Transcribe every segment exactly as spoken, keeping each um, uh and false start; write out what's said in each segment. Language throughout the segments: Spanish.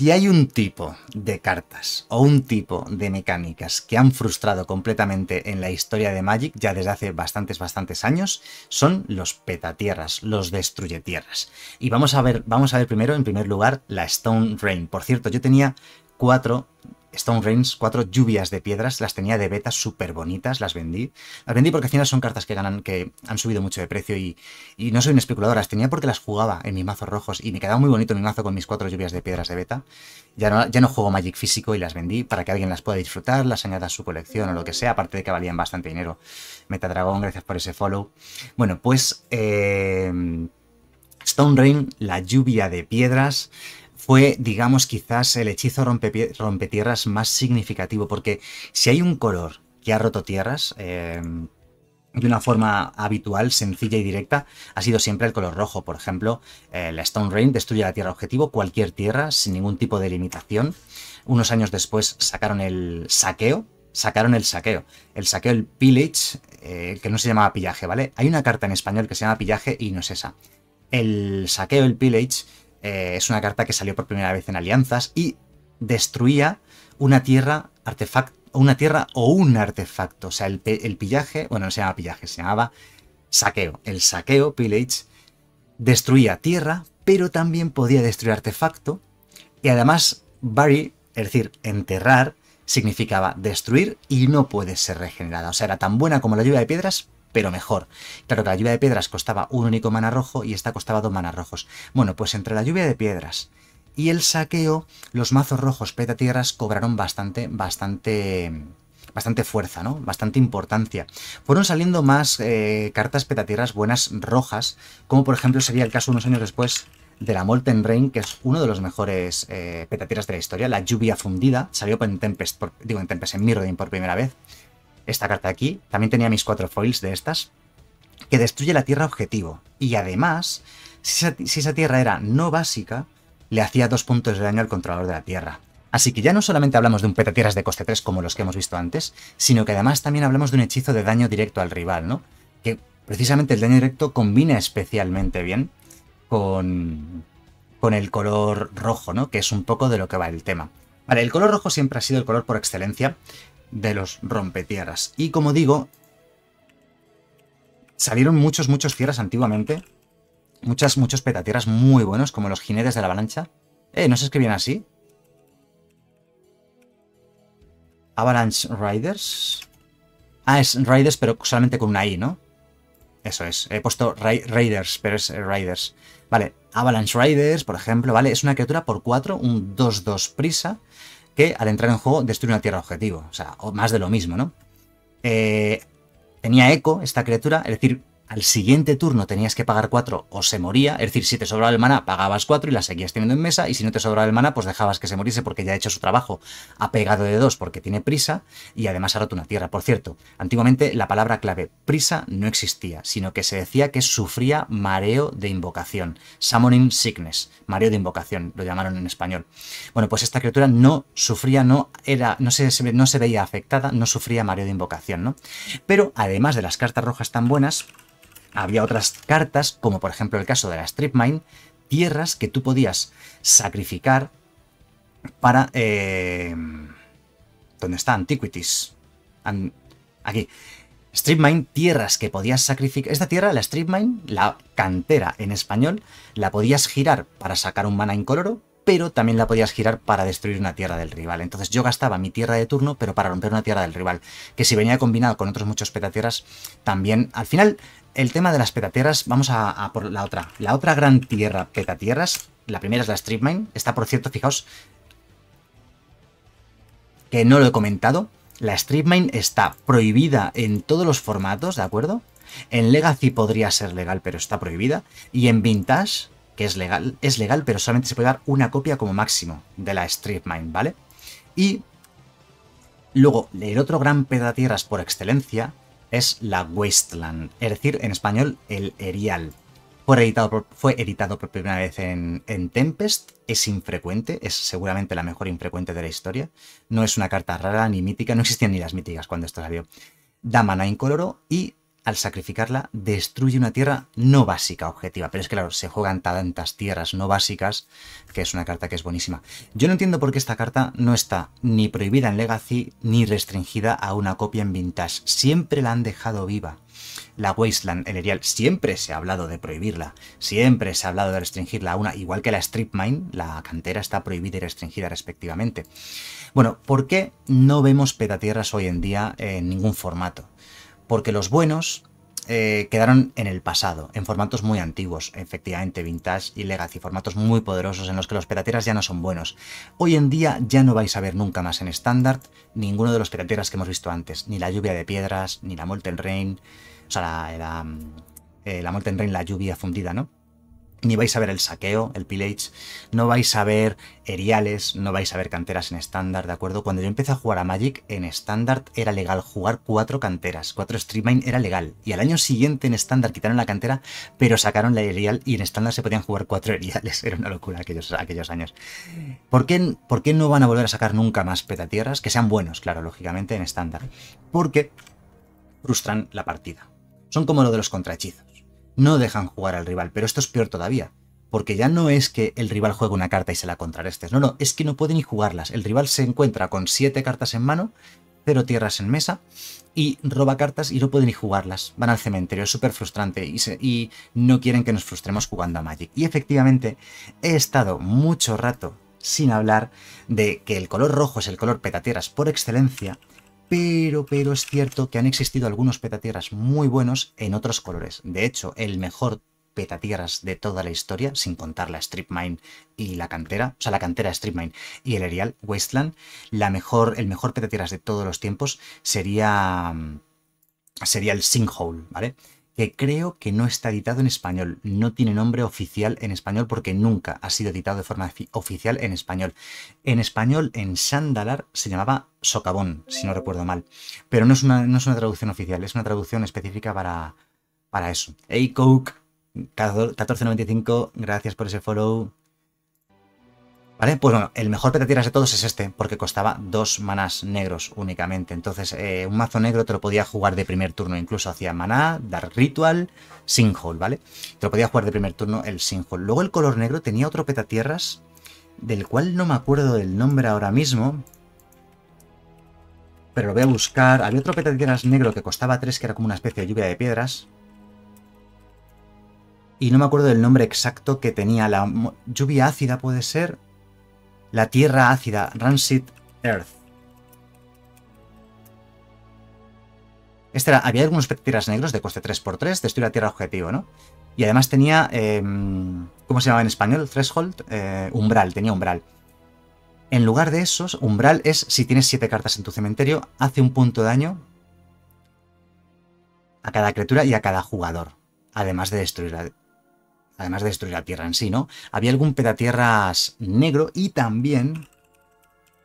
si hay un tipo de cartas o un tipo de mecánicas que han frustrado completamente en la historia de Magic ya desde hace bastantes, bastantes años, son los petatierras, los destruyetierras. Y vamos a ver, vamos a ver primero, en primer lugar, la Stone Rain. Por cierto, yo tenía cuatro Stone Rains, cuatro lluvias de piedras, las tenía de beta súper bonitas, las vendí. Las vendí porque al final son cartas que ganan, que han subido mucho de precio y, y no soy un especulador, las tenía porque las jugaba en mis mazos rojos y me quedaba muy bonito mi mazo con mis cuatro lluvias de piedras de beta. Ya no, ya no juego Magic físico y las vendí para que alguien las pueda disfrutar, las añada a su colección o lo que sea, aparte de que valían bastante dinero. Metadragón, gracias por ese follow. Bueno, pues eh, Stone Rain, la lluvia de piedras, fue, digamos, quizás el hechizo rompe, rompetierras más significativo, porque si hay un color que ha roto tierras eh, de una forma habitual, sencilla y directa, ha sido siempre el color rojo. Por ejemplo, eh, la Stone Rain destruye la tierra objetivo, cualquier tierra, sin ningún tipo de limitación. Unos años después sacaron el saqueo, sacaron el saqueo, el saqueo, el Pillage, eh, que no se llamaba pillaje, ¿vale? Hay una carta en español que se llama pillaje y no es esa. El saqueo, el Pillage, Eh, es una carta que salió por primera vez en Alianzas y destruía una tierra, artefacto, una tierra o un artefacto. O sea, el, el pillaje, bueno, no se llamaba pillaje, se llamaba saqueo. El saqueo, Pillage, destruía tierra, pero también podía destruir artefacto. Y además, bury, es decir, enterrar, significaba destruir y no puede ser regenerada. O sea, era tan buena como la lluvia de piedras, pero mejor. Claro que la lluvia de piedras costaba un único mana rojo y esta costaba dos manas rojos. Bueno, pues entre la lluvia de piedras y el saqueo, los mazos rojos petatierras cobraron bastante, bastante, bastante fuerza, ¿no? Bastante importancia. Fueron saliendo más eh, cartas petatierras buenas rojas, como por ejemplo sería el caso unos años después de la Molten Rain, que es uno de los mejores eh, petatierras de la historia, la lluvia fundida, salió en Tempest, por, digo en Tempest, en Mirrodin por primera vez. Esta carta de aquí, también tenía mis cuatro foils de estas, que destruye la tierra objetivo. Y además, si esa, si esa tierra era no básica, le hacía dos puntos de daño al controlador de la tierra. Así que ya no solamente hablamos de un petatierras de coste tres como los que hemos visto antes, sino que además también hablamos de un hechizo de daño directo al rival, ¿no? Que precisamente el daño directo combina especialmente bien con, con el color rojo, ¿no? Que es un poco de lo que va el tema. Vale, el color rojo siempre ha sido el color por excelencia de los rompetierras. Y como digo, salieron muchos, muchos tierras antiguamente. Muchas, muchos petatierras muy buenos, como los jinetes de la avalancha. Eh, ¿no se escribían así? Avalanche Riders. Ah, es Riders, pero solamente con una I, ¿no? Eso es. He puesto ra Raiders, pero es Riders. Vale, Avalanche Riders, por ejemplo, ¿vale? Es una criatura por cuatro, un dos dos prisa, que al entrar en juego destruye una tierra objetivo. O sea, más de lo mismo, ¿no? Eh, tenía eco esta criatura, es decir, al siguiente turno tenías que pagar cuatro o se moría. Es decir, si te sobraba el maná, pagabas cuatro y la seguías teniendo en mesa. Y si no te sobraba el maná, pues dejabas que se muriese porque ya ha hecho su trabajo. Ha pegado de dos porque tiene prisa y además ha roto una tierra. Por cierto, antiguamente la palabra clave prisa no existía, sino que se decía que sufría mareo de invocación. Summoning sickness, mareo de invocación, lo llamaron en español. Bueno, pues esta criatura no sufría, no, era, no, se, no se veía afectada, no sufría mareo de invocación, ¿no? Pero además de las cartas rojas tan buenas, había otras cartas, como por ejemplo el caso de la Strip Mine, tierras que tú podías sacrificar para... Eh, ¿dónde está? Antiquities. An aquí. Strip Mine, tierras que podías sacrificar... Esta tierra, la Strip Mine, la cantera en español, la podías girar para sacar un mana incoloro, pero también la podías girar para destruir una tierra del rival. Entonces yo gastaba mi tierra de turno, pero para romper una tierra del rival, que si venía combinado con otros muchos petatierras, también... Al final, el tema de las petatierras, vamos a, a por la otra. La otra gran tierra petatierras, la primera es la Strip Mine. Esta, por cierto, fijaos, que no lo he comentado, la Strip Mine está prohibida en todos los formatos, ¿de acuerdo? En Legacy podría ser legal, pero está prohibida. Y en Vintage, que es legal, es legal, pero solamente se puede dar una copia como máximo de la Strip Mine, ¿vale? Y luego, el otro gran petatierras por excelencia es la Wasteland, es decir, en español, el Erial. Fue editado por, fue editado por primera vez en, en Tempest, es infrecuente, es seguramente la mejor infrecuente de la historia. No es una carta rara ni mítica, no existían ni las míticas cuando esto salió. Da mana incoloro y al sacrificarla, destruye una tierra no básica objetiva. Pero es que, claro, se juegan tantas tierras no básicas que es una carta que es buenísima. Yo no entiendo por qué esta carta no está ni prohibida en Legacy ni restringida a una copia en Vintage. Siempre la han dejado viva. La Wasteland, el Erial, siempre se ha hablado de prohibirla. Siempre se ha hablado de restringirla a una, igual que la Strip Mine, la cantera está prohibida y restringida respectivamente. Bueno, ¿por qué no vemos petatierras hoy en día en ningún formato? Porque los buenos eh, quedaron en el pasado, en formatos muy antiguos, efectivamente, Vintage y Legacy, formatos muy poderosos en los que los petateras ya no son buenos. Hoy en día ya no vais a ver nunca más en estándar ninguno de los petateras que hemos visto antes, ni la lluvia de piedras, ni la Molten Rain, o sea, la, la, eh, la Molten Rain, la lluvia fundida, ¿no? Ni vais a ver el saqueo, el pillage, no vais a ver eriales, no vais a ver canteras en estándar, ¿de acuerdo? Cuando yo empecé a jugar a Magic, en estándar era legal jugar cuatro canteras, cuatro Strip Mine era legal. Y al año siguiente en estándar quitaron la cantera, pero sacaron la erial y en estándar se podían jugar cuatro eriales. Era una locura aquellos, aquellos años. ¿Por qué, ¿Por qué no van a volver a sacar nunca más petatierras? Que sean buenos, claro, lógicamente, en estándar. Porque frustran la partida. Son como lo de los contrahechizos. No dejan jugar al rival, pero esto es peor todavía, porque ya no es que el rival juegue una carta y se la contrarrestes, no, no, es que no puede ni jugarlas. El rival se encuentra con siete cartas en mano, cero tierras en mesa, y roba cartas y no puede ni jugarlas. Van al cementerio, es súper frustrante y, se, y no quieren que nos frustremos jugando a Magic. Y efectivamente, he estado mucho rato sin hablar de que el color rojo es el color petatierras por excelencia. Pero, pero es cierto que han existido algunos petatierras muy buenos en otros colores. De hecho, el mejor petatierras de toda la historia, sin contar la Strip Mine y la cantera, o sea, la cantera Strip Mine y el Erial Wasteland, la mejor, el mejor petatierras de todos los tiempos sería, sería el Sinkhole, ¿vale? Que creo que no está editado en español, no tiene nombre oficial en español porque nunca ha sido editado de forma oficial en español. En español, en Sandalar, se llamaba Socavón, si no recuerdo mal, pero no es una, no es una traducción oficial, es una traducción específica para, para eso. Hey Coke, catorce noventa y cinco, gracias por ese follow. ¿Vale? Pues bueno, el mejor petatierras de todos es este, porque costaba dos manás negros únicamente. Entonces, eh, un mazo negro te lo podía jugar de primer turno, incluso hacía maná, Dark Ritual, Sinkhole, ¿vale? Te lo podía jugar de primer turno el Sinkhole. Luego el color negro tenía otro petatierras, del cual no me acuerdo del nombre ahora mismo, pero lo voy a buscar. Había otro petatierras negro que costaba tres, que era como una especie de lluvia de piedras. Y no me acuerdo del nombre exacto que tenía. La lluvia ácida puede ser. La tierra ácida, Rancid Earth. Este era, había algunos petateras negros de coste tres por tres, destruir la tierra objetivo, ¿no? Y además tenía, eh, ¿cómo se llamaba en español? Threshold, eh, umbral, tenía umbral. En lugar de esos, umbral es si tienes siete cartas en tu cementerio, hace un punto de daño a cada criatura y a cada jugador, además de destruir la Además de destruir la tierra en sí, ¿no? Había algún petatierras negro y también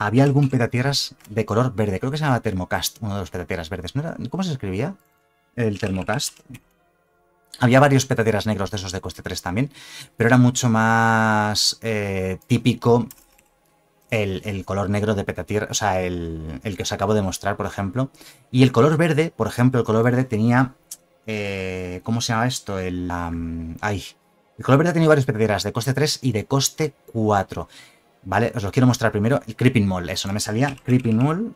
había algún petatierras de color verde. Creo que se llamaba Thermokarst, uno de los petatierras verdes. ¿No era? ¿Cómo se escribía el Thermokarst? Había varios petatierras negros de esos de coste tres también, pero era mucho más eh, típico el, el color negro de petatierras, o sea, el, el que os acabo de mostrar, por ejemplo. Y el color verde, por ejemplo, el color verde tenía... Eh, ¿Cómo se llama esto? El... Um, ay... El color verde ha tenido varias petateras de coste tres y de coste cuatro. Vale, os lo quiero mostrar primero. El Creeping Mold, eso no me salía. Creeping Mold.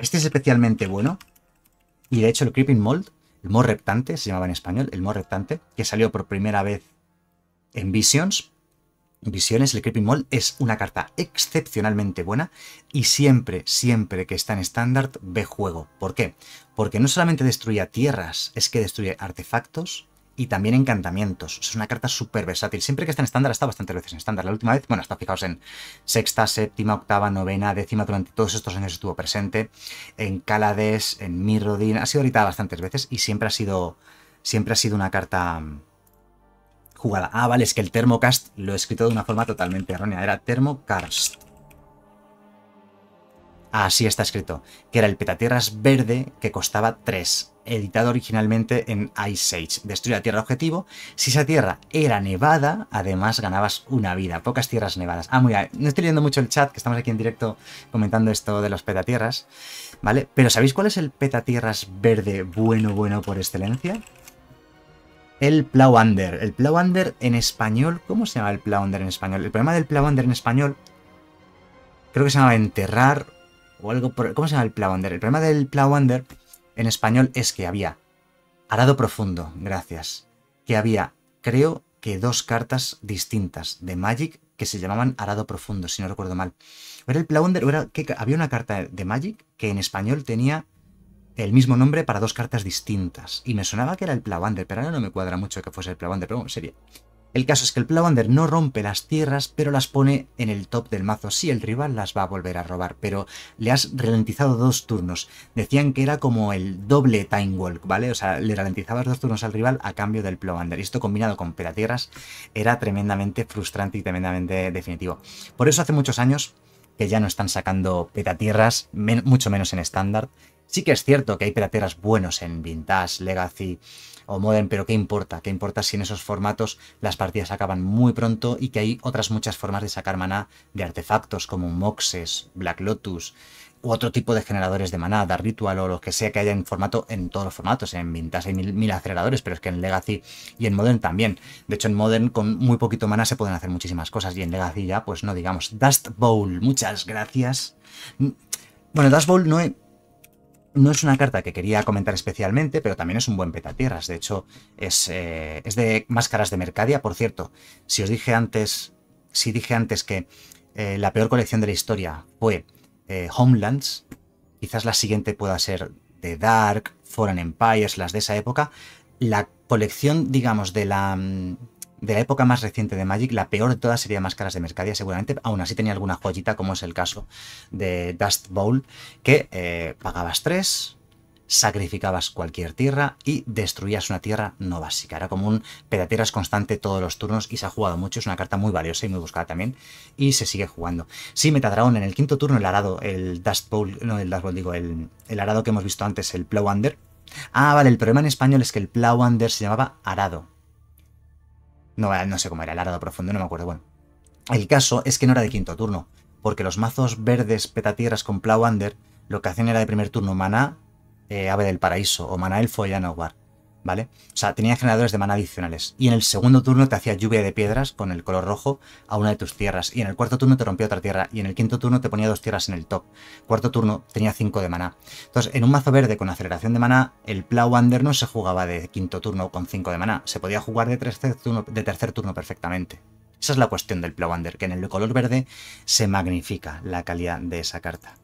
Este es especialmente bueno. Y de hecho el Creeping Mold, el Mold Reptante, se llamaba en español, el Mold Reptante, que salió por primera vez en Visions. Visiones, el Creeping Mold es una carta excepcionalmente buena y siempre, siempre que está en estándar ve juego. ¿Por qué? Porque no solamente destruía tierras, es que destruye artefactos y también encantamientos. Es una carta súper versátil. Siempre que está en estándar, está bastantes veces en estándar. La última vez, bueno, está fijaos en sexta, séptima, octava, novena, décima, durante todos estos años estuvo presente. En Caladesh, en Mirrodin, ha sido ahorita bastantes veces y siempre ha sido, siempre ha sido una carta jugada. Ah, vale, es que el Thermokarst lo he escrito de una forma totalmente errónea. Era Thermokarst. Así está escrito. Que era el petatierras verde que costaba tres. editado originalmente en Ice Age. Destruye la tierra objetivo. Si esa tierra era nevada, además ganabas una vida. Pocas tierras nevadas. Ah, muy bien. No estoy leyendo mucho el chat, que estamos aquí en directo comentando esto de los petatierras, ¿vale? Pero ¿sabéis cuál es el petatierras verde bueno, bueno por excelencia? El Plow Under. El Plow Under en español... ¿Cómo se llama el Plow Under en español? El problema del Plow Under en español... Creo que se llama enterrar o algo... Por... ¿Cómo se llama el Plow Under? El problema del Plow Under en español es que había arado profundo, gracias. Que había, creo que dos cartas distintas de Magic que se llamaban arado profundo, si no recuerdo mal. Era el Plow Under, o era que había una carta de Magic que en español tenía... el mismo nombre para dos cartas distintas. Y me sonaba que era el Plow Under, pero ahora no me cuadra mucho que fuese el Plow Under, pero bueno, sería. El caso es que el Plow Under no rompe las tierras, pero las pone en el top del mazo. Sí, el rival las va a volver a robar, pero le has ralentizado dos turnos. Decían que era como el doble Time Walk, ¿vale? O sea, le ralentizabas dos turnos al rival a cambio del Plow Under. Y esto combinado con petatierras era tremendamente frustrante y tremendamente definitivo. Por eso hace muchos años que ya no están sacando petatierras, men- mucho menos en estándar. Sí que es cierto que hay petatierras buenos en Vintage, Legacy o Modern, pero ¿qué importa? ¿Qué importa si en esos formatos las partidas acaban muy pronto y que hay otras muchas formas de sacar maná de artefactos como Moxes, Black Lotus u otro tipo de generadores de maná, Dark Ritual o lo que sea que haya en formato, en todos los formatos? En Vintage hay mil, mil aceleradores, pero es que en Legacy y en Modern también. De hecho, en Modern con muy poquito maná se pueden hacer muchísimas cosas y en Legacy ya, pues no digamos. Dust Bowl, muchas gracias. Bueno, Dust Bowl no he... No es una carta que quería comentar especialmente, pero también es un buen petatierras. De hecho, es, eh, es de Máscaras de Mercadia. Por cierto, si os dije antes, si dije antes que eh, la peor colección de la historia fue eh, Homelands, quizás la siguiente pueda ser The Dark, Foreign Empires, las de esa época. La colección, digamos, de la... de la época más reciente de Magic, la peor de todas sería Máscaras de Mercadia, seguramente. Aún así tenía alguna joyita, como es el caso de Dust Bowl, que eh, pagabas tres, sacrificabas cualquier tierra y destruías una tierra no básica. Era como un petatierras constante todos los turnos y se ha jugado mucho. Es una carta muy valiosa y muy buscada también y se sigue jugando. Sí, Metadragón, en el quinto turno el arado, el Dust Bowl, no el Dust Bowl, digo, el, el arado que hemos visto antes, el Plow Under. Ah, vale, el problema en español es que el Plow Under se llamaba arado. No, no sé cómo era, el arado profundo, no me acuerdo. Bueno, el caso es que no era de quinto turno, porque los mazos verdes petatierras con Plow Under lo que hacían era de primer turno maná eh, ave del paraíso o maná elfo y Anowar, ¿vale? O sea, tenía generadores de maná adicionales. Y en el segundo turno te hacía lluvia de piedras con el color rojo a una de tus tierras. Y en el cuarto turno te rompía otra tierra. Y en el quinto turno te ponía dos tierras en el top. Cuarto turno tenía cinco de maná. Entonces, en un mazo verde con aceleración de maná, el Plow Under no se jugaba de quinto turno con cinco de maná. Se podía jugar de tercer turno, de tercer turno perfectamente. Esa es la cuestión del Plow Under, que en el color verde se magnifica la calidad de esa carta.